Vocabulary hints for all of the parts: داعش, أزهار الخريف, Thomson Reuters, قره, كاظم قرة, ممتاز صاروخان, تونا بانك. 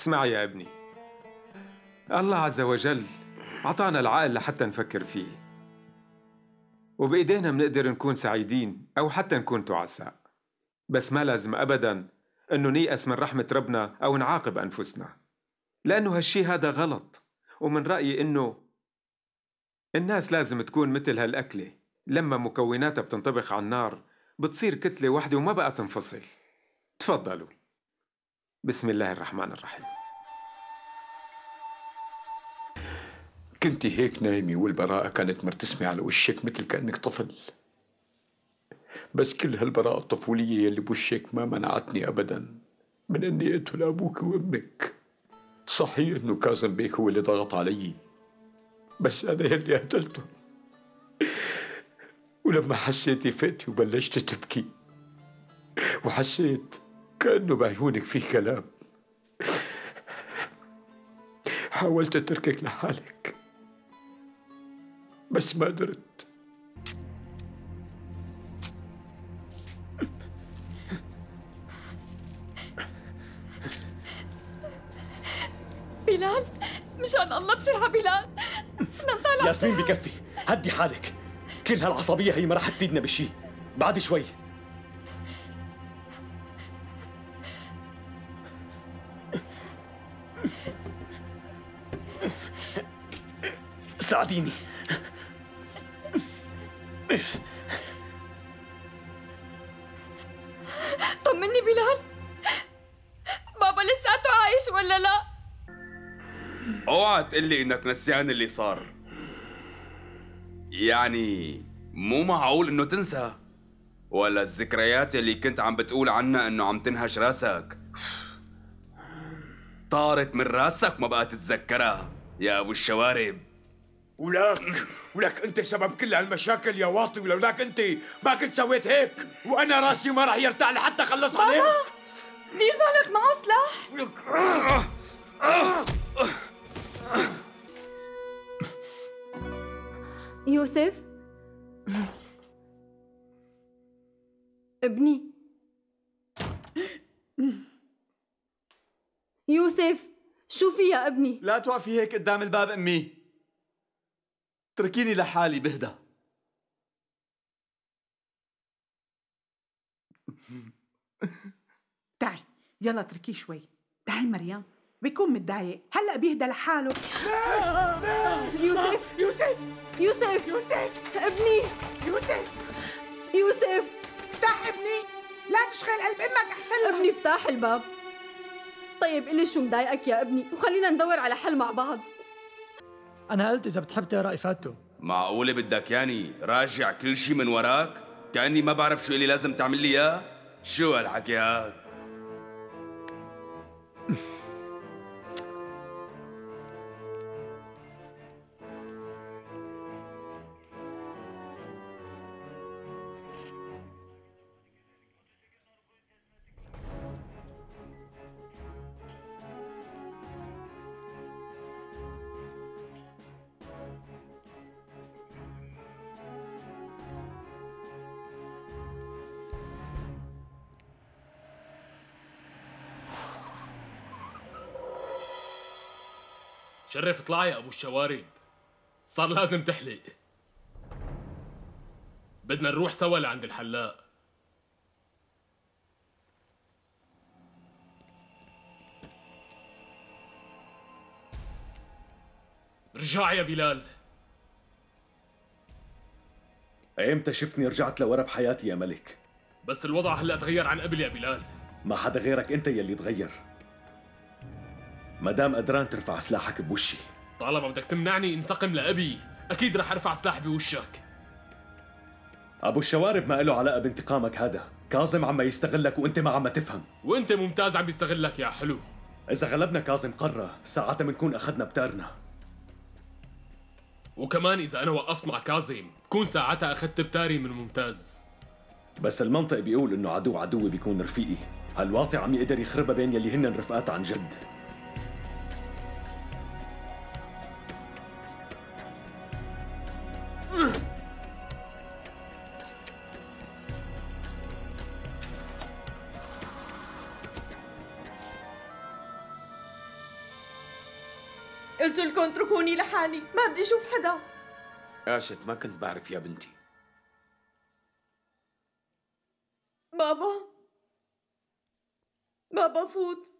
اسمع يا ابني، الله عز وجل عطانا العقل لحتى نفكر فيه، وبإيدينا منقدر نكون سعيدين أو حتى نكون تعساء، بس ما لازم أبداً أنه نيأس من رحمة ربنا أو نعاقب أنفسنا، لأنه هالشي هذا غلط. ومن رأيي أنه الناس لازم تكون مثل هالأكلة، لما مكوناتها بتنطبخ على النار بتصير كتلة واحدة وما بقى تنفصل. تفضلوا. بسم الله الرحمن الرحيم. كنتي هيك نايمة والبراءة كانت مرتسمة على وشك مثل كأنك طفل، بس كل هالبراءة الطفولية يلي بوشك ما منعتني أبداً من أني أقتل أبوك وأمك. صحيح أنه كاظم بيك هو اللي ضغط علي، بس أنا يلي قتلته. ولما حسيتي فقتي وبلشت تبكي، وحسيت كأنه بعيونك فيه كلام، حاولت أتركك لحالك بس ما قدرت. بلال، مشان الله بسرعة بلال، بدنا نطلع. ياسمين بكفي، هدي حالك، كل هالعصبية هي ما راح تفيدنا بشي. بعد شوي. ساعديني. طمني بلال، بابا لساته عايش ولا لا؟ اوعى تقلي انك نسيان اللي صار، يعني مو معقول انه تنسى، ولا الذكريات اللي كنت عم بتقول عنها انه عم تنهش راسك طارت من راسك ما بقى تتذكرها يا ابو الشوارب. ولك انت سبب كل هالمشاكل يا واطي، ولولاك انت ما كنت سويت هيك، وانا راسي ما راح يرتاح لحتى اخلص عليك. بابا دير بالك معه سلاح. يوسف ابني، يوسف شو في يا ابني؟ لا توقفي هيك قدام الباب امي، اتركيني لحالي بهدى. تعي يلا اتركيه شوي. تعي مريم، بيكون متضايق هلا بيهدى لحاله. يوسف يوسف يوسف يوسف ابني، يوسف يوسف افتح ابني، لا تشغل قلب امك احسن لها. ابني افتح الباب. طيب قلي شو مضايقك يا ابني وخلينا ندور على حل مع بعض. انا قلت اذا بتحب تقرا افادته. معقوله بدك ياني راجع كل شيء من وراك كاني ما بعرف شو اللي لازم تعمل لي اياه؟ شو هالحكي هاد؟ شرف اطلع يا ابو الشوارب، صار لازم تحلق. بدنا نروح سوا لعند الحلاق. رجع يا بلال. ايمتى شفتني رجعت لورا بحياتي يا ملك؟ بس الوضع هلا تغير عن قبل يا بلال. ما حدا غيرك انت يلي تغير. مدام قدران ترفع سلاحك بوشي. طالما بدك تمنعني انتقم لأبي، أكيد رح أرفع سلاحي بوشك. أبو الشوارب ما إله علاقة بانتقامك هذا، كاظم عم يستغلك وأنت ما عم تفهم. وأنت ممتاز عم يستغلك يا حلو. إذا غلبنا كاظم قرة، ساعتها بنكون أخذنا بتارنا. وكمان إذا أنا وقفت مع كاظم، بكون ساعتها أخذت بتاري من ممتاز. بس المنطق بيقول إنه عدو عدوي بيكون رفيقي، هالواطي عم يقدر يخربها بين يلي هن رفقات عن جد. قلت لكم اتركوني لحالي، ما بدي اشوف حدا. آسف ما كنت بعرف يا بنتي. بابا، بابا فوت.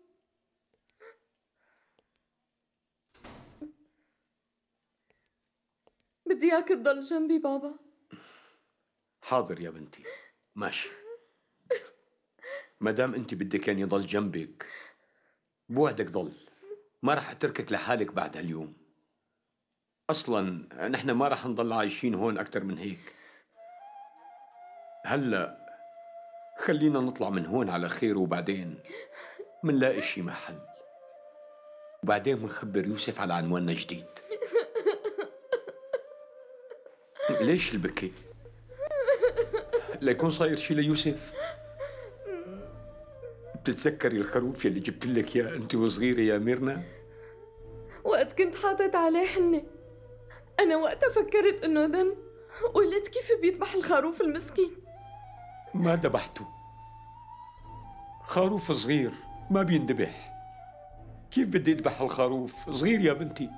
بدي اياك تضل جنبي بابا. حاضر يا بنتي، ماشي. مادام انت بدك اياني ضل جنبك بوعدك ضل، ما رح اتركك لحالك بعد هاليوم. اصلا نحن ما رح نضل عايشين هون اكثر من هيك. هلا خلينا نطلع من هون على خير، وبعدين منلاقي شي محل، وبعدين منخبر يوسف على عنواننا جديد. ليش البكي؟ ليكون صاير شي ليوسف؟ بتتذكري الخروف يلي جبت لك اياه انت وصغيره يا ميرنا؟ وقت كنت حاطط عليه حنه، انا وقتها فكرت انه دم، وقلت كيف بيذبح الخروف المسكين. ما ذبحته، خروف صغير ما بينذبح. كيف بدي اذبح الخروف؟ صغير يا بنتي.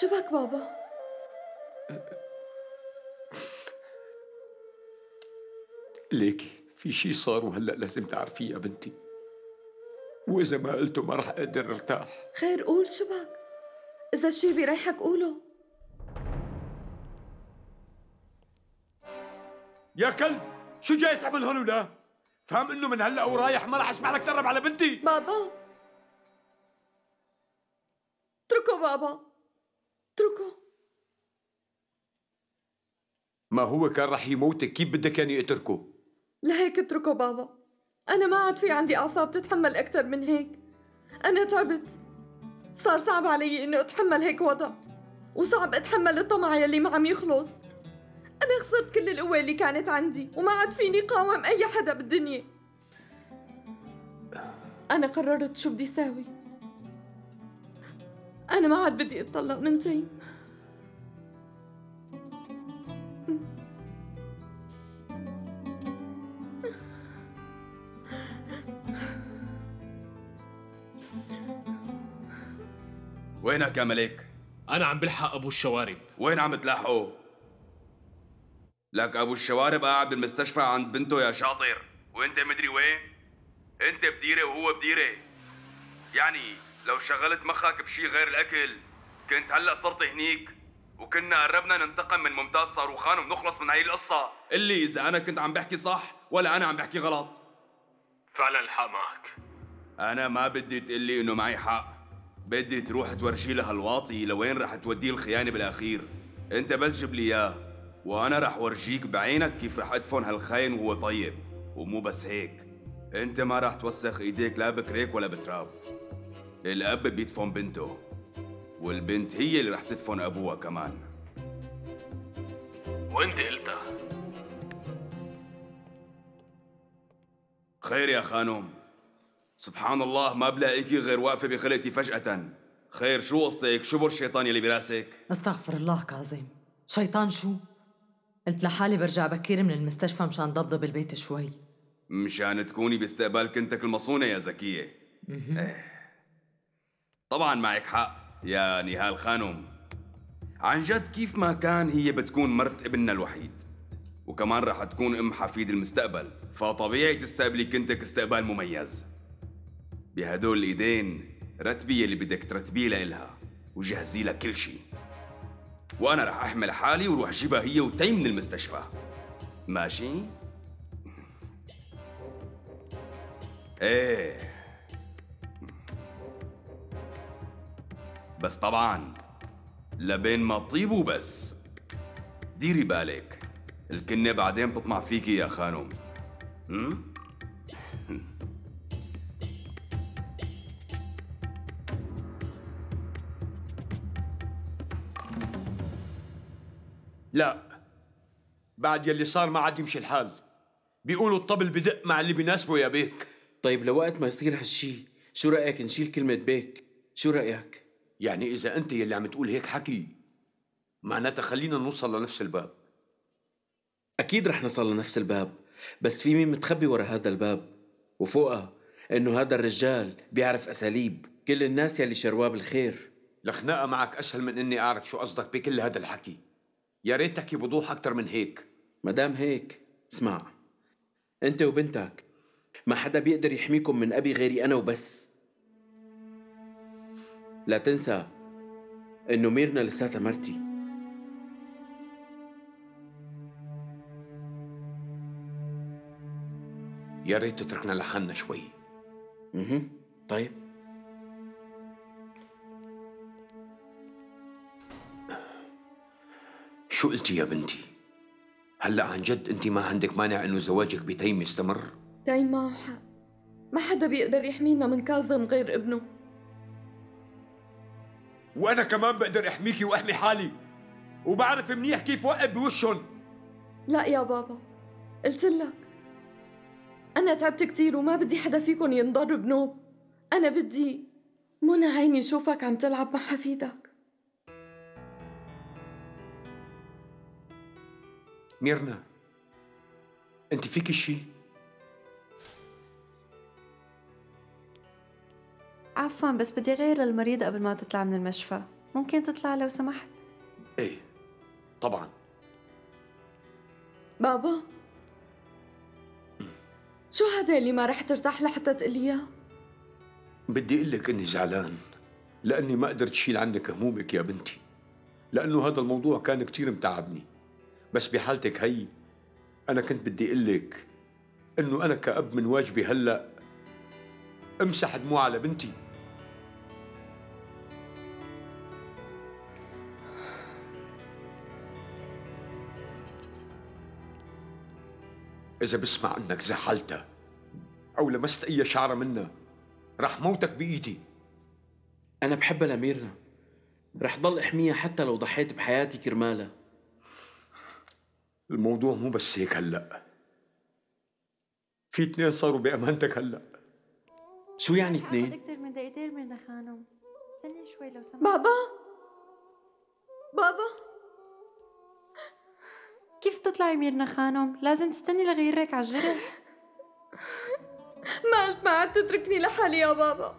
شبك بابا؟ ليكي في شي صار وهلا لازم تعرفيه يا بنتي، وإذا ما قلته ما رح أقدر أرتاح. خير قول شبك، إذا الشي بيريحك قوله. يا كلب، شو جاي تعمل هون ولا؟ فهم إنه من هلا ورايح ما رح أسمح لك تقرب على بنتي. بابا اتركه، بابا اتركه. ما هو كان رح يموتك، كيف بدك اياني اتركه؟ لهيك اتركه بابا، أنا ما عاد في عندي أعصاب تتحمل أكثر من هيك. أنا تعبت، صار صعب علي إني أتحمل هيك وضع، وصعب أتحمل الطمع يلي ما عم يخلص. أنا خسرت كل القوة اللي كانت عندي، وما عاد فيني قاوم أي حدا بالدنيا. أنا قررت شو بدي ساوي، أنا ما عاد بدي أتطلق من تيم. وينك يا مليك؟ أنا عم بلحق أبو الشوارب. وين عم تلاحقه؟ لك أبو الشوارب قاعد بالمستشفى عند بنته يا شاطر، وأنت مدري وين؟ أنت بديرة وهو بديرة، يعني لو شغلت مخك بشي غير الأكل كنت هلأ صرت هنيك، وكنا قربنا ننتقم من ممتاز صاروخان وبنخلص من هاي القصة. اللي إذا أنا كنت عم بحكي صح ولا أنا عم بحكي غلط. فعلا الحق معك، أنا ما بدي تقلي إنه معي حق، بدي تروح تورجي لهالواطي لوين رح توديه الخيانة بالأخير. أنت بس جيب لي إياه وأنا رح ورجيك بعينك كيف رح أدفن هالخاين وهو طيب. ومو بس هيك، أنت ما رح توسخ إيديك لا بكريك ولا بتراب. الأب بيدفن بنته، والبنت هي اللي رح تدفن أبوها كمان. وأنت قلتها. خير يا خانم، سبحان الله ما بلاقيكي غير واقفة بخلقتي فجأة. خير شو قصتك؟ شو بر الشيطان يلي براسك؟ استغفر الله كاظم، شيطان شو؟ قلت لحالي برجع بكير من المستشفى مشان ضبضب بالبيت شوي، مشان تكوني باستقبال كنتك المصونة يا زكية. طبعا معك حق يا نهال خانم، عن جد كيف ما كان هي بتكون مرت ابننا الوحيد، وكمان رح تكون ام حفيد المستقبل، فطبيعي تستقبلي كنتك استقبال مميز. بهدول الايدين رتبي اللي بدك ترتبيه لإلها، وجهزي لها كل شيء، وانا رح احمل حالي وروح اجيبها هي وتيم من المستشفى. ماشي؟ ايه بس طبعاً لبين ما تطيبوا، بس ديري بالك الكنة بعدين بتطمع فيكي يا خانم. لا، بعد يلي صار ما عاد يمشي الحال، بيقولوا الطبل بدق مع اللي بيناسبه يا بيك. طيب لوقت ما يصير هالشي شو رأيك نشيل كلمة بيك؟ شو رأيك؟ يعني إذا أنت يلي عم تقول هيك حكي معناتها خلينا نوصل لنفس الباب. أكيد رح نوصل لنفس الباب، بس في مين متخبي ورا هذا الباب، وفوقها إنه هذا الرجال بيعرف أساليب كل الناس يلي شرواه بالخير. الخناقة معك أسهل من إني أعرف شو قصدك بكل هذا الحكي، يا ريت تحكي بوضوح أكتر من هيك. مدام هيك اسمع، أنت وبنتك ما حدا بيقدر يحميكم من أبي غيري أنا وبس. لا تنسى إنه ميرنا لساتها مرتي. يا ريت تتركنا لحالنا شوي. طيب. شو قلتي يا بنتي؟ هلا عن جد انت ما عندك مانع انه زواجك بتيم يستمر؟ تيم معه حق، ما حدا بيقدر يحمينا من كاظم غير ابنه. وانا كمان بقدر احميكي واحمي حالي، وبعرف منيح كيف وقف بوشهم. لا يا بابا، قلت لك أنا تعبت كتير وما بدي حدا فيكم ينضر بنوب. أنا بدي منى عيني شوفك عم تلعب مع حفيدك. ميرنا، أنت فيكي شي؟ عفواً، بس بدي أغير المريضة قبل ما تطلع من المشفى، ممكن تطلع لو سمحت؟ إيه طبعاً. بابا، شو هذا اللي ما رح ترتاح لحتى تقلي اياه؟ بدي اقول لك اني زعلان لاني ما قدرت اشيل عنك همومك يا بنتي، لانه هذا الموضوع كان كثير متعبني، بس بحالتك هي انا كنت بدي اقول لك انه انا كأب من واجبي هلا امسح دموعها لبنتي. إذا بسمع إنك زعلتها أو لمست أي شعرة منها رح موتك بإيدي. أنا بحبها لميرنا، رح ضل أحميها حتى لو ضحيت بحياتي كرمالها. الموضوع مو بس هيك، هلأ في اثنين صاروا بأمانتك. هلأ شو يعني اثنين؟ أكثر من دقيقتين ميرنا خانم، استني شوي لو سمحت. بابا، بابا، كيف تطلعي ميرنا خانم؟ لازم تستني لغيرك على الجرح. ما قلت ما عاد تتركني لحالي يا بابا.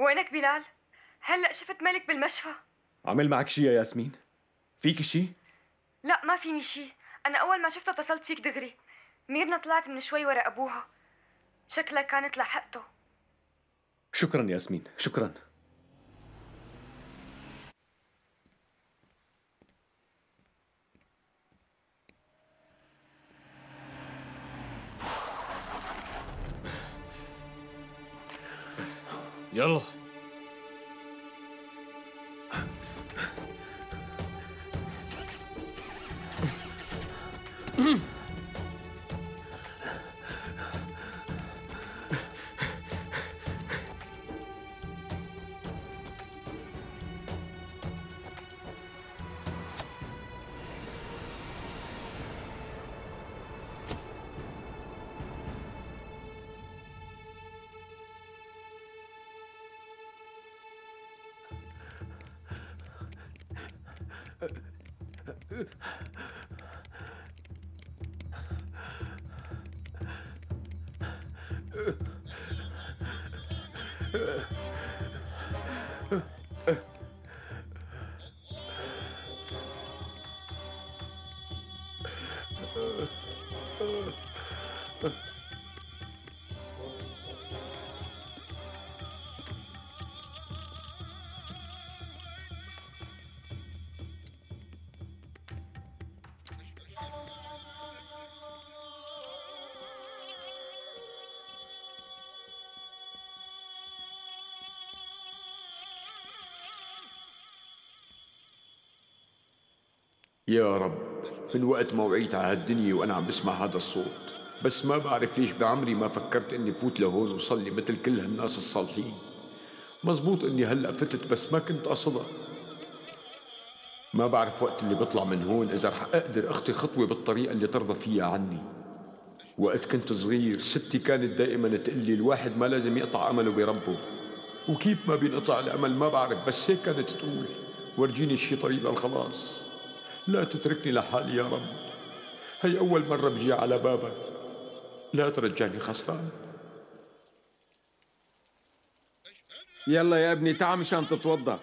وينك بلال؟ هلأ شفت ملك بالمشفى. عمل معك شي يا ياسمين؟ فيك شي؟ لا ما فيني شي، أنا أول ما شفته اتصلت فيك دغري. ميرنا طلعت من شوي ورا أبوها، شكلها كانت لحقته. شكراً ياسمين، شكراً. يلا يا رب، من وقت ما وعيت على هالدنيا وانا عم بسمع هذا الصوت، بس ما بعرف ليش بعمري ما فكرت اني فوت لهون وصلي مثل كل هالناس الصالحين. مزبوط اني هلا فتت بس ما كنت قاصدها. ما بعرف وقت اللي بطلع من هون اذا رح اقدر اخطي خطوه بالطريقه اللي ترضى فيها عني. وقت كنت صغير ستي كانت دائما تقول لي الواحد ما لازم يقطع امله بربه، وكيف ما بينقطع الامل ما بعرف، بس هيك كانت تقول ورجيني شي طريق للخلاص، لا تتركني لحالي يا رب. هي أول مرة بجي على بابك، لا ترجعني خسران. يلا يا ابني تعا مشان تتوضا،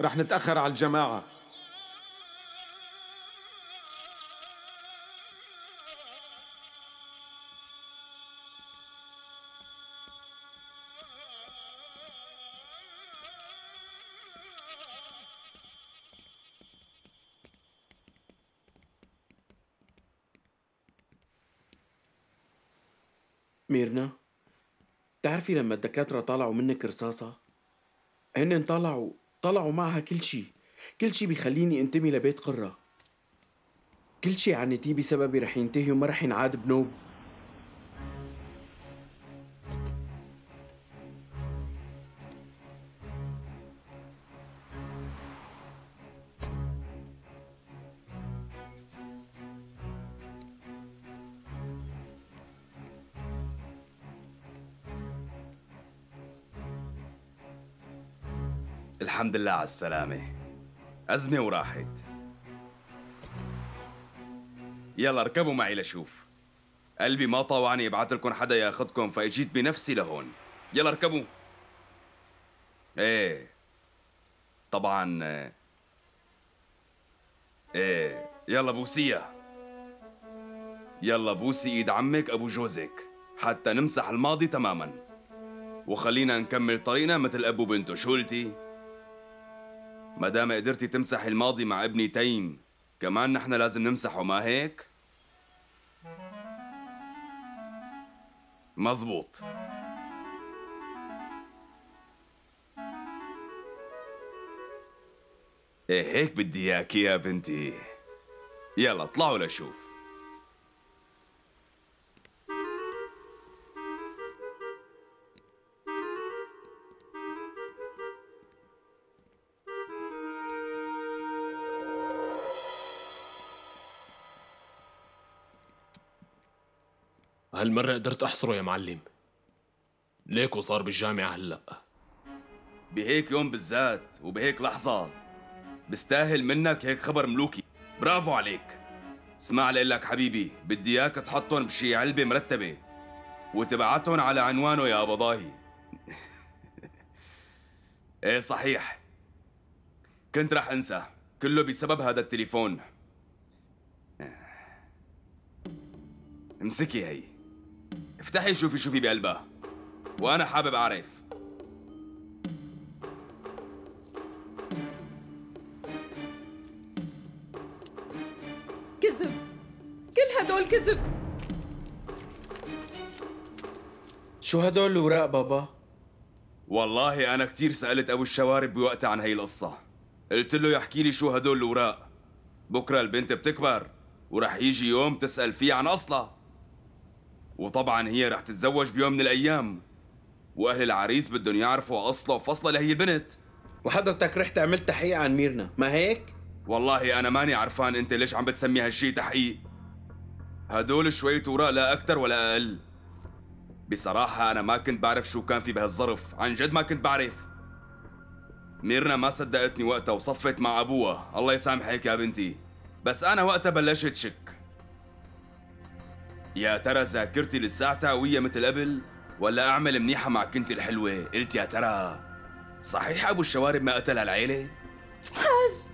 رح نتأخر على الجماعة. ميرنا، بتعرفي لما الدكاترة طلعوا منك رصاصة، هن طلعوا معها كل شيء، كل شيء بيخليني انتمي لبيت قرة. كل شيء عانيتيه بسببي رح ينتهي وما رح ينعاد بنوب. الحمد لله على السلامة، أزمة وراحت. يلا اركبوا معي لشوف. قلبي ما طاوعني يبعث لكم حدا ياخذكم فاجيت بنفسي لهون. يلا اركبوا. ايه طبعا. ايه يلا بوسيها. يلا بوسي ايد عمك ابو جوزك حتى نمسح الماضي تماما، وخلينا نكمل طريقنا مثل ابو بنته. شو قلتي؟ ما دام قدرتي تمسحي الماضي مع ابني تيم، كمان نحن لازم نمسحه، ما هيك؟ مظبوط. ايه هيك بدي اياكي يا بنتي. يلا اطلعوا لشوف. هالمرة قدرت أحصره يا معلم. ليكو صار بالجامعة هلأ بهيك يوم بالذات وبهيك لحظة. بستاهل منك هيك خبر ملوكي، برافو عليك. اسمع لقلك حبيبي، بدي إياك تحطهم بشي علبة مرتبة وتبعتهم على عنوانه يا أبو ضاهي. إيه صحيح، كنت رح أنسى، كله بسبب هذا التليفون. امسكي هي، افتحي شوفي شو في بقلبها، وأنا حابب أعرف. كذب، كل هدول كذب. شو هدول الأوراق بابا؟ والله أنا كتير سألت أبو الشوارب بوقتها عن هي القصة، قلت له يحكي لي شو هدول الأوراق. بكرة البنت بتكبر ورح يجي يوم تسأل فيه عن أصلها، وطبعا هي رح تتزوج بيوم من الايام، واهل العريس بدهم يعرفوا اصله وفصله لهي البنت. وحضرتك رحت عملت تحقيق عن ميرنا، ما هيك؟ والله انا ماني عرفان انت ليش عم بتسمي هالشي تحقيق. هدول شوية اوراق لا اكثر ولا اقل. بصراحة انا ما كنت بعرف شو كان في بهالظرف، عن جد ما كنت بعرف. ميرنا ما صدقتني وقتها وصفت مع ابوها، الله يسامحك يا بنتي، بس انا وقتها بلشت شك. يا ترى ذاكرتي للساعة قوية مثل قبل؟ ولا أعمل منيحة مع كنتي الحلوة، قلت يا ترى صحيح أبو الشوارب ما قتل هالعيلة؟ حاج،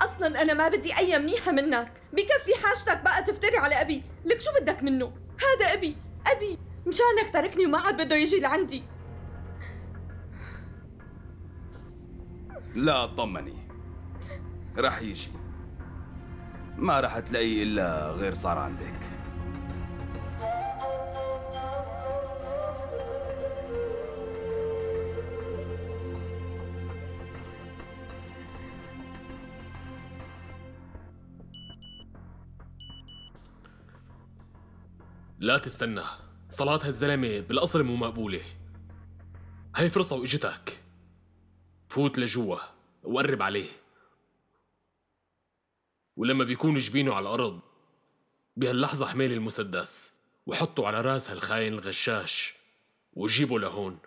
أصلاً أنا ما بدي أي منيحة منك، بكفي حاجتك بقى تفتري على أبي، لك شو بدك منه؟ هذا أبي، أبي، مشانك تركني وما عاد بده يجي لعندي. لا اطمني، رح يجي، ما رح تلاقي إلا غير صار عندك. لا تستنى، صلاة هالزلمة بالأصل مو مقبولة. هي فرصة وإجتك، فوت لجوا وقرب عليه، ولما بيكون جبينه على الأرض بهاللحظة حميل المسدس وحطه على راس هالخاين الغشاش وجيبه لهون.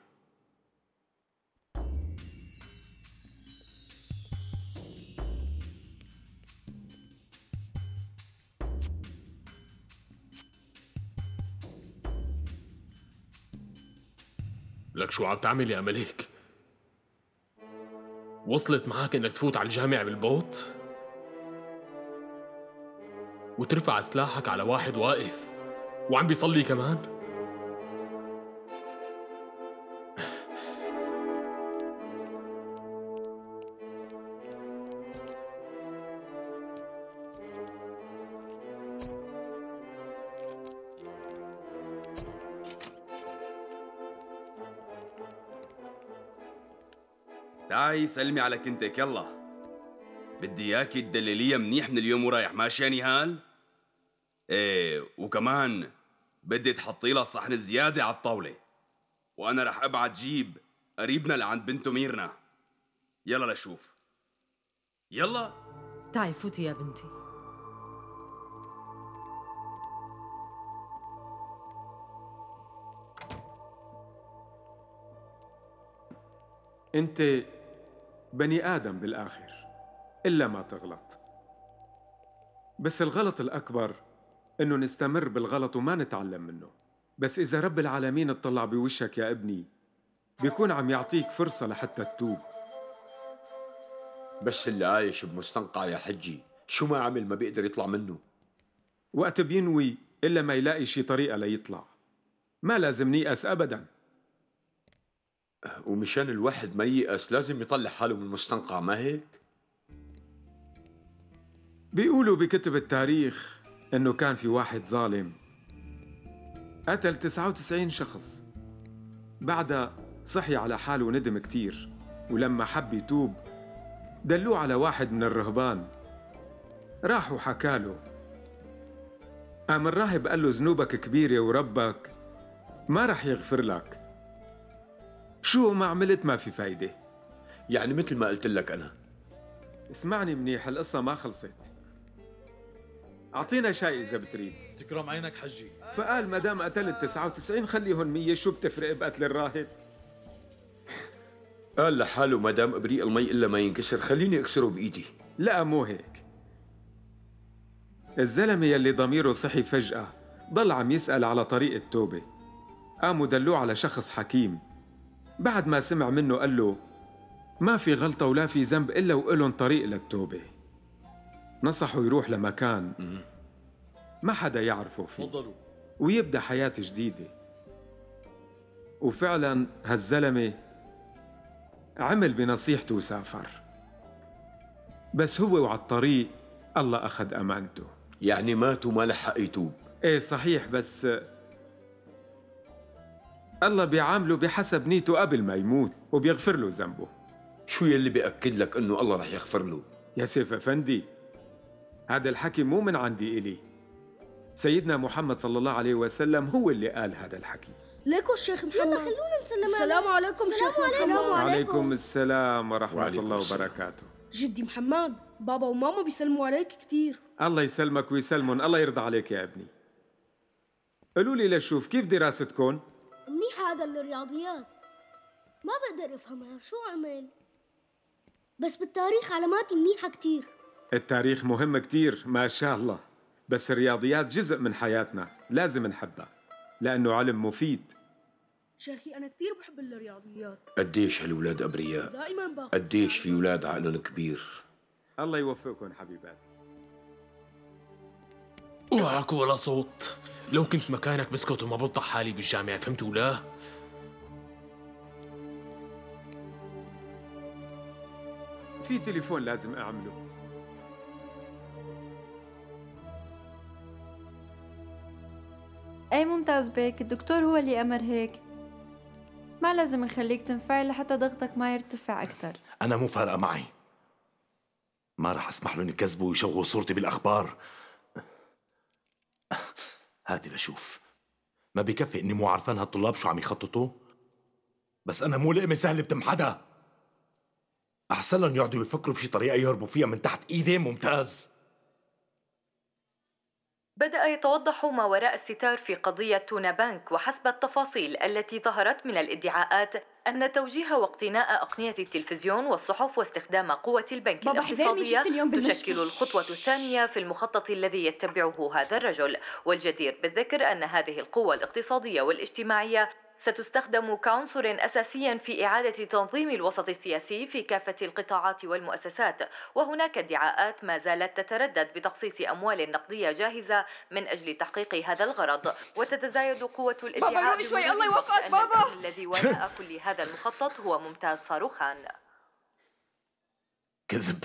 لك شو عم تعمل يا مليك؟ وصلت معك انك تفوت على الجامع بالبوت؟ وترفع سلاحك على واحد واقف وعم بيصلي كمان؟ تعي سلمي على كنتك، يلا بدي اياكي تدلليها منيح من اليوم ورايح، ماشي يا نهال؟ ايه، وكمان بدي تحطي لها الصحن الزيادة على الطاولة، وانا رح ابعت جيب قريبنا لعند بنته ميرنا. يلا لشوف، يلا تعي فوتي يا بنتي. انت بني آدم بالآخر إلا ما تغلط، بس الغلط الأكبر إنه نستمر بالغلط وما نتعلم منه. بس إذا رب العالمين اطلع بوشك يا ابني بيكون عم يعطيك فرصة لحتى تتوب. بس اللي عايش بمستنقع يا حجي شو ما عمل ما بيقدر يطلع منه، وقت بينوي إلا ما يلاقي شي طريقة ليطلع. ما لازم نيأس أبداً، ومشان الواحد ما ييأس لازم يطلع حاله من المستنقع، ما هيك؟ بيقولوا بكتب التاريخ إنه كان في واحد ظالم قتل 99 شخص، بعدها صحي على حاله وندم كتير، ولما حب يتوب دلوه على واحد من الرهبان، راحوا حكاله، قام الراهب قال له ذنوبك كبيرة وربك ما رح يغفر لك، شو ما عملت ما في فايدة. يعني مثل ما قلت لك أنا. اسمعني منيح، القصة ما خلصت. أعطينا شاي إذا بتريد. تكرم عينك حجي. فقال ما دام قتلت 99 خليهن 100، شو بتفرق بقتل الراهب؟ قال لحاله ما دام إبريق المي إلا ما ينكسر خليني أكسره بإيدي. لا مو هيك. الزلمة يلي ضميره صحي فجأة ضل عم يسأل على طريق التوبة، قاموا دلوه على شخص حكيم، بعد ما سمع منه قال له ما في غلطة ولا في ذنب إلا وإلهم طريق للتوبة، نصحه يروح لمكان ما حدا يعرفه فيه ويبدأ حياة جديدة. وفعلاً هالزلمة عمل بنصيحته وسافر، بس هو وعلى الطريق الله أخذ أمانته. يعني مات وما لحق يتوب. إيه صحيح، بس الله بيعامله بحسب نيته قبل ما يموت وبيغفر له ذنبه. شو يلي بيأكد لك إنه الله رح يغفر له؟ يا سيف أفندي، هذا الحكي مو من عندي إلي، سيدنا محمد صلى الله عليه وسلم هو اللي قال هذا الحكي. ليكو الشيخ محمد، يلا خلونا نسلم. السلام عليكم شيخ محمد. السلام عليكم. السلام ورحمة الله وبركاته. جدي محمد، بابا وماما بيسلموا عليك كثير. الله يسلمك ويسلمهم، الله يرضى عليك يا ابني. قولوا لي لشوف، كيف دراستكم؟ منيحة. هذا الرياضيات ما بقدر افهمها، شو اعمل؟ بس بالتاريخ علاماتي منيحة كتير. التاريخ مهم كتير ما شاء الله، بس الرياضيات جزء من حياتنا لازم نحبها لأنه علم مفيد. شيخي أنا كثير بحب الرياضيات. قديش هالولاد أبرياء، دائما باخذ قديش في ولاد عقلهم كبير. الله يوفقكم حبيباتي. اوعك ولا صوت، لو كنت مكانك بسكت وما بفضح حالي بالجامعة، فهمت ولا؟ في تليفون لازم أعمله. أي ممتاز بك، الدكتور هو اللي أمر هيك. ما لازم نخليك تنفعل لحتى ضغطك ما يرتفع أكثر. أنا مو فارقة معي، ما رح أسمح لهم يكذبوا ويشوهوا صورتي بالأخبار. هاتي لشوف، ما بكفي إني مو عارفان هالطلاب شو عم يخططوا؟ بس أنا مو لقمة سهلة بتمحدها. أحسن لهم يقعدوا يفكروا بشي طريقة يهربوا فيها من تحت إيدي. ممتاز. بدأ يتوضح ما وراء الستار في قضية تونا بانك، وحسب التفاصيل التي ظهرت من الادعاءات أن توجيه واقتناء أقنية التلفزيون والصحف واستخدام قوة البنك الاقتصادية تشكل الخطوة الثانية في المخطط الذي يتبعه هذا الرجل. والجدير بالذكر أن هذه القوة الاقتصادية والاجتماعية ستستخدم كعنصر أساسيا في إعادة تنظيم الوسط السياسي في كافة القطاعات والمؤسسات، وهناك ادعاءات ما زالت تتردد بتخصيص أموال نقدية جاهزة من أجل تحقيق هذا الغرض، وتتزايد قوة الادعاء. بابا روقي شوي، الله يوفقك بابا. الذي وراء كل هذا المخطط هو ممتاز صاروخان. كذب.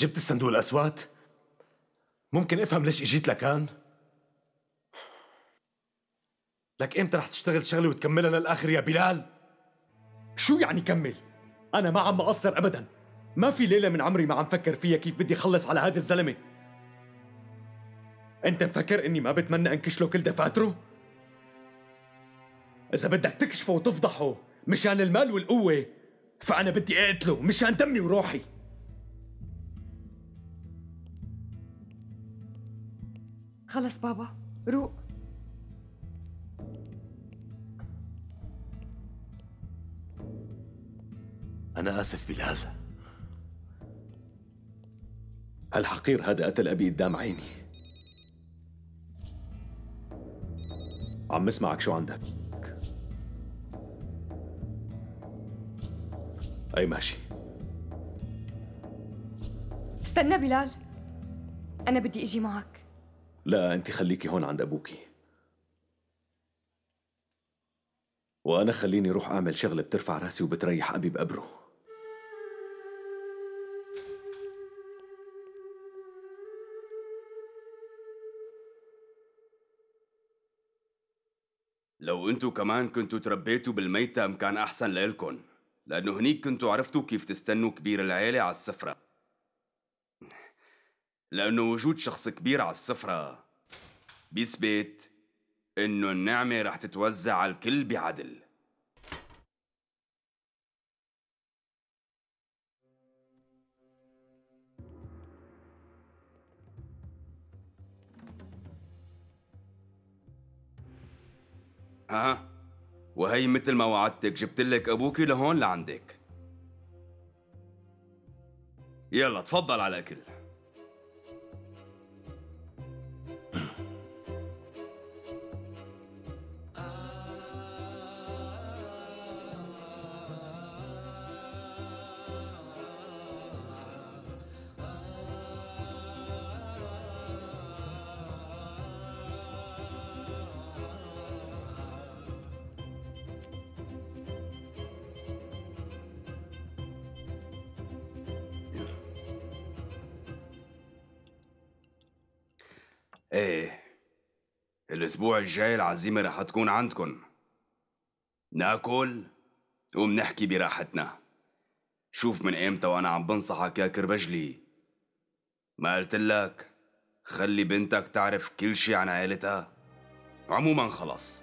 جبت الصندوق الأسود؟ ممكن أفهم ليش إجيت لكان؟ لك امتى رح تشتغل شغله وتكملها للاخر يا بلال؟ شو يعني كمل؟ انا ما عم اقصر ابدا، ما في ليله من عمري ما عم فكر فيها كيف بدي خلص على هذا الزلمه. انت مفكر اني ما بتمنى انكش له كل دفاتره؟ اذا بدك تكشفه وتفضحه مشان المال والقوه، فانا بدي اقتله مشان دمي وروحي. خلص بابا روق. أنا آسف بلال، هالحقير هذا قتل أبي قدام عيني. عم اسمعك، شو عندك؟ أي ماشي. استنى بلال، أنا بدي أجي معك. لا أنت خليكي هون عند أبوكي، وأنا خليني روح أعمل شغلة بترفع راسي وبتريح أبي بقبره. لو انتو كمان كنتو تربيتوا بالميتم كان أحسن لإلكن، لأنه هنيك كنتو عرفتوا كيف تستنوا كبير العيلة على السفرة، لأنه وجود شخص كبير على السفرة بيثبت إنه النعمة رح تتوزع على الكل بعدل. ها، وهي مثل ما وعدتك جبتلك أبوكي لهون لعندك. يلا تفضل على الأكل. ايه الاسبوع الجاي العزيمة رح تكون عندكن، ناكل ومنحكي براحتنا. شوف من ايمتى وانا عم بنصحك يا كربجلي، ما قلتلك خلي بنتك تعرف كل شي عن عائلتها؟ عموما خلص،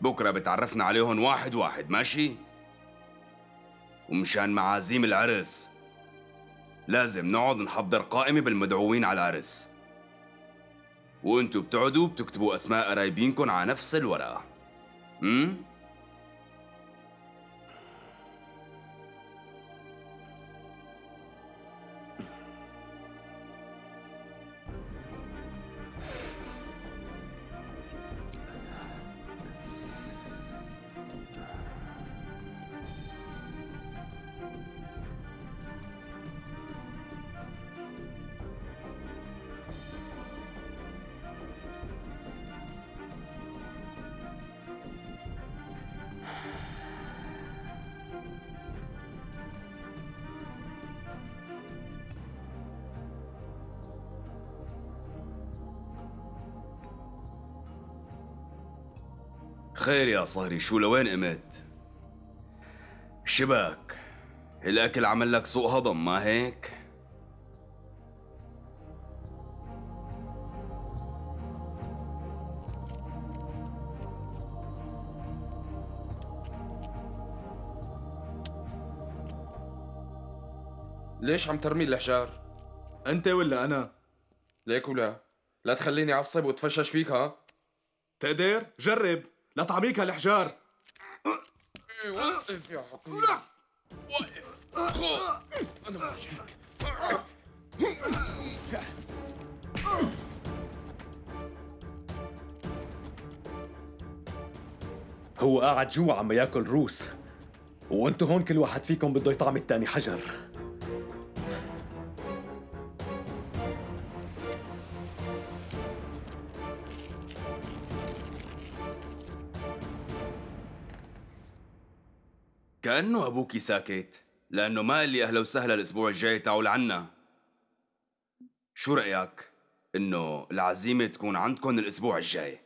بكره بتعرفنا عليهم واحد واحد، ماشي؟ ومشان معازيم العرس لازم نقعد نحضر قائمة بالمدعوين على العرس، وانتو بتقعدوا بتكتبوا اسماء قرايبينكن على نفس الورقة. خير يا صهري، شو لوين قمت؟ شبك الأكل عمل لك سوء هضم، ما هيك؟ ليش عم ترمي الحجار؟ أنت ولا أنا؟ ليك ولا، لا تخليني عصب وتفشش فيك ها؟ تقدر؟ جرب، لا تعميك هالحجار. وقف يا حكيم، وقف، أنا برجعك. هو قاعد جوا عم ياكل روس، وانتو هون كل واحد فيكم بده يطعم التاني حجر. كأنه أبوكي ساكت لأنه ما قال لي أهلا وسهلا الأسبوع الجاي تعوا لعنا. شو رأيك إنه العزيمة تكون عندكم الأسبوع الجاي؟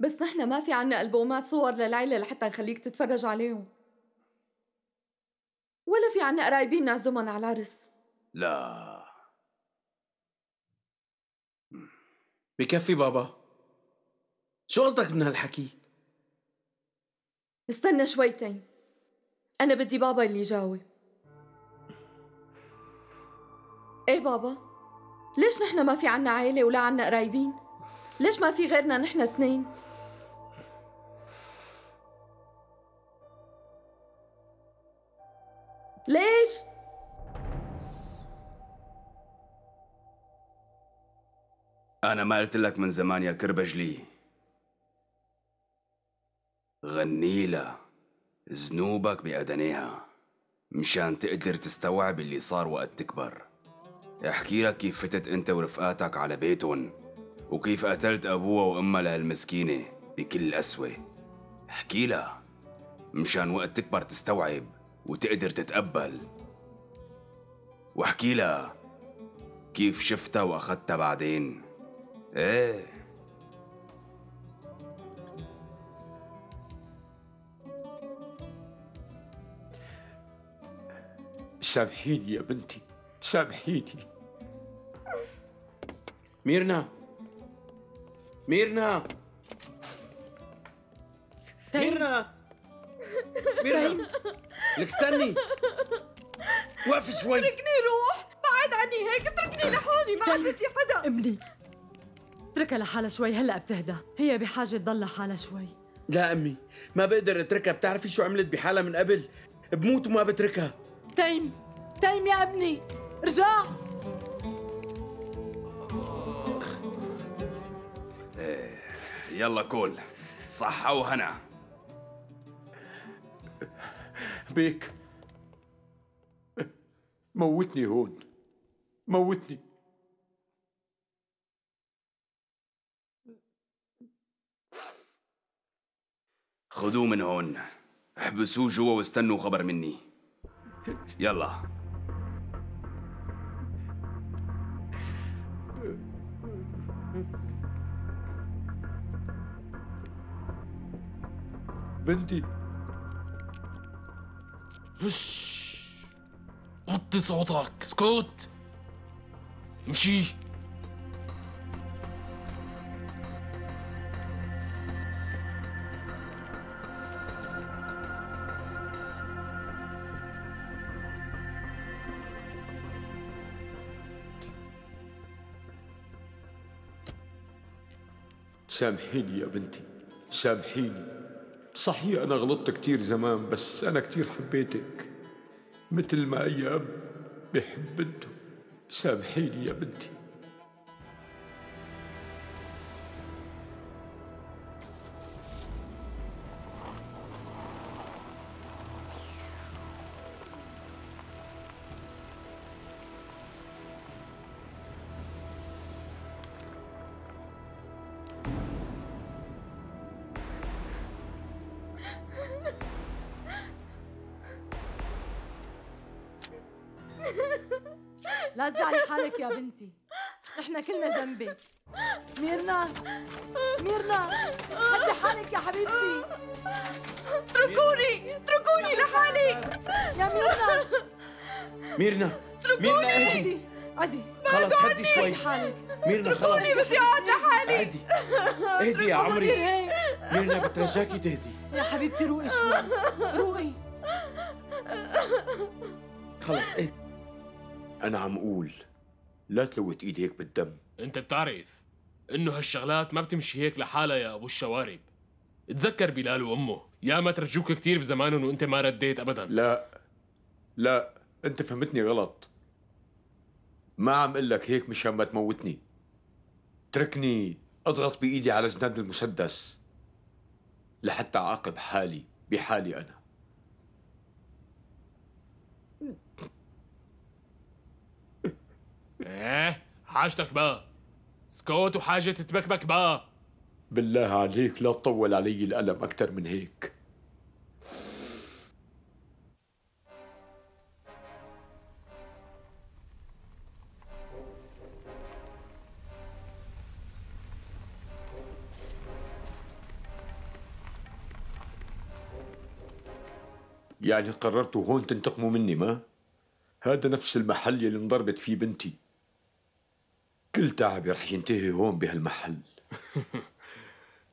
بس نحن ما في عنا ألبومات صور للعيلة لحتى نخليك تتفرج عليهم، ولا في عنا قرايبين نعزمهم على العرس. لا بكفي بابا، شو قصدك من هالحكي؟ استنى شويتين، أنا بدي بابا اللي يجاوب. إيه بابا، ليش نحن ما في عنا عائلة ولا عنا قرايبين؟ ليش ما في غيرنا نحن اثنين؟ ليش؟ أنا ما قلت لك من زمان يا كربج لي غنيلها ذنوبك بأدنيها مشان تقدر تستوعب اللي صار وقت تكبر. احكي لك كيف فتت انت ورفقاتك على بيتهم، وكيف قتلت ابوها وامها لهالمسكينه بكل قسوه. احكي لها مشان وقت تكبر تستوعب وتقدر تتقبل، واحكي لها كيف شفتها واخدتها بعدين. ايه سامحيني يا بنتي، سامحيني. ميرنا، ميرنا، ميرنا، ميرنا، لك استني، وقفي شوي. اتركني روح، بعد عني هيك، اتركني لحالي، ما عاد بدي حدا. امني اتركها لحالها شوي، هلا بتهدى، هي بحاجة تضل لحالها شوي. لا امي، ما بقدر اتركها، بتعرفي شو عملت بحالها من قبل؟ بموت وما بتركها. تيم، تيم يا ابني، ارجع. يلا كل صحة وهنا بيك. موتني هون، موتني. خذوه من هون، احبسوه جوا واستنوا خبر مني. يلا بنتي، وش وطي صوتك، اسكت، امشي. سامحيني يا بنتي، سامحيني. صحيح أنا غلطت كتير زمان، بس أنا كتير حبيتك مثل ما أي أب بحب بنته. سامحيني يا بنتي. لا تزعلي حالك يا بنتي، احنا كلنا جنبك. ميرنا ميرنا هدي حالك يا حبيبتي. اتركوني اتركوني لحالي يا ميرنا. ميرنا ميرنا عدي عدي خلص هدي شوي حالك ميرنا خلص. بدي اقعد لحالي. عدي اهدي يا عمري. ميرنا بترجاكي تهدي يا حبيبتي. روقي شوي روقي خلص اهدي. أنا عم أقول لا تلوت إيديك بالدم. أنت بتعرف إنه هالشغلات ما بتمشي هيك لحالها يا أبو الشوارب. تذكر بلال وأمه ياما ترجوك كثير بزمانهم وأنت ما رديت أبداً. لا لا أنت فهمتني غلط. ما عم أقول لك هيك مشان ما تموتني. اتركني أضغط بإيدي على جنان المسدس لحتى أعاقب حالي بحالي أنا. ايه حاجتك بقى. سكوت وحاجة تتبكبك بقى. بالله عليك لا تطول علي الألم أكتر من هيك. يعني قررتوا هون تنتقموا مني؟ ما هذا نفس المحل اللي انضربت فيه بنتي. كل تعبي رح ينتهي هون بهالمحل.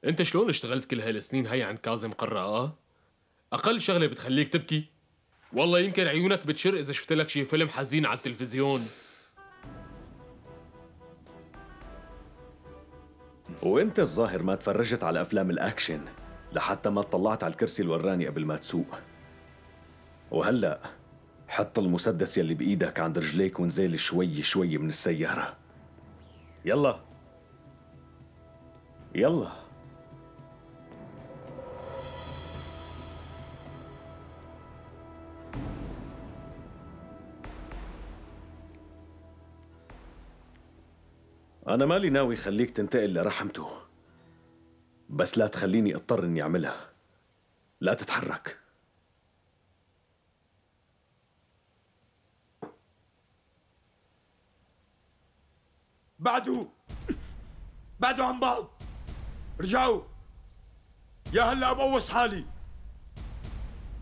انت شلون اشتغلت كل هالسنين هي عند كاظم قراءة؟ اقل شغله بتخليك تبكي. والله يمكن عيونك بتشر اذا شفت لك شي فيلم حزين على التلفزيون. وانت الظاهر ما تفرجت على افلام الاكشن لحتى ما اطلعت على الكرسي الوراني قبل ما تسوق. وهلا حط المسدس يلي بايدك عند رجليك ونزيل شوي شوي من السيارة. يلا يلا. أنا مالي ناوي خليك تنتقل لرحمته، بس لا تخليني اضطر إني أعملها. لا تتحرك. بعدوا عن بعض. رجعوا يا هلا بقوص حالي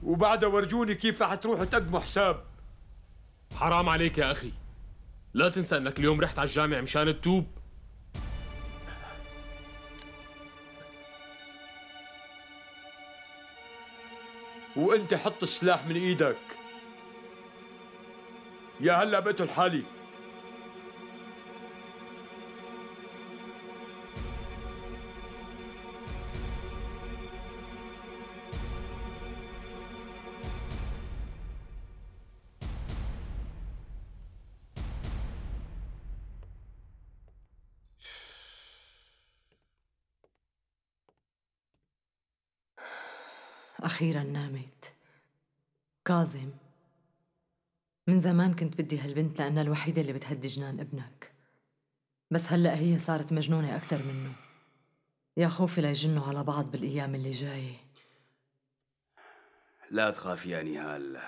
وبعدها ورجوني كيف رح تروحوا تقدموا حساب. حرام عليك يا اخي، لا تنسى انك اليوم رحت على الجامع مشان التوب. وانت حط السلاح من ايدك. يا هلا بقتل حالي. أخيراً نامت. كاظم، من زمان كنت بدي هالبنت لأنها الوحيدة اللي بتهدي جنان ابنك، بس هلأ هي صارت مجنونة أكتر منه. يا خوفي لا يجنوا على بعض بالأيام اللي جاية. لا تخافي يا نهال،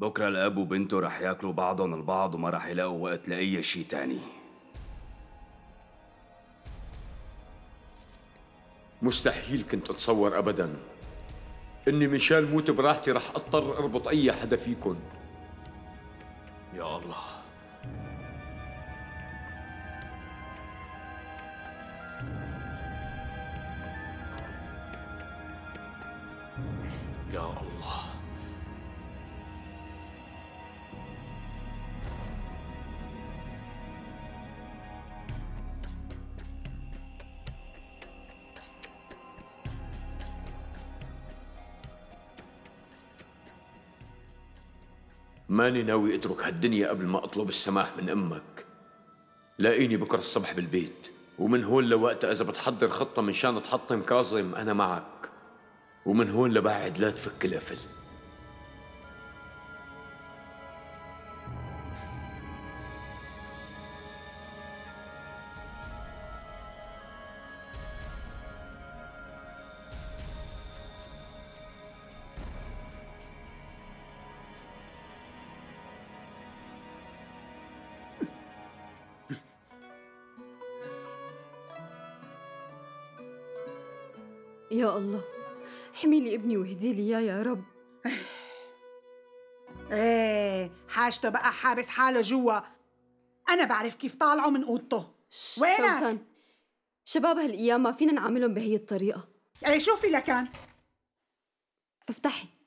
بكرة الأب وبنته رح ياكلوا بعضهم البعض وما رح يلاقوا وقت لأي شي تاني. مستحيل كنت أتصور أبداً إني مشان موت براحتي رح أضطر أربط أي حدا فيكن. يا الله. يا الله. ماني ناوي اترك هالدنيا قبل ما اطلب السماح من امك. لاقيني بكره الصبح بالبيت، ومن هون لوقتها اذا بتحضر خطه من شان تحطم كاظم انا معك، ومن هون لبعد لا تفك القفل. يا الله، احميلي ابني واهديلي اياه يا رب. ايه حاجته بقى حابس حاله جوا، انا بعرف كيف طالعه من اوضته. وينك؟ سمسان، شباب هالايام ما فينا نعاملهم بهي الطريقه. ايه شوفي لكان، افتحي.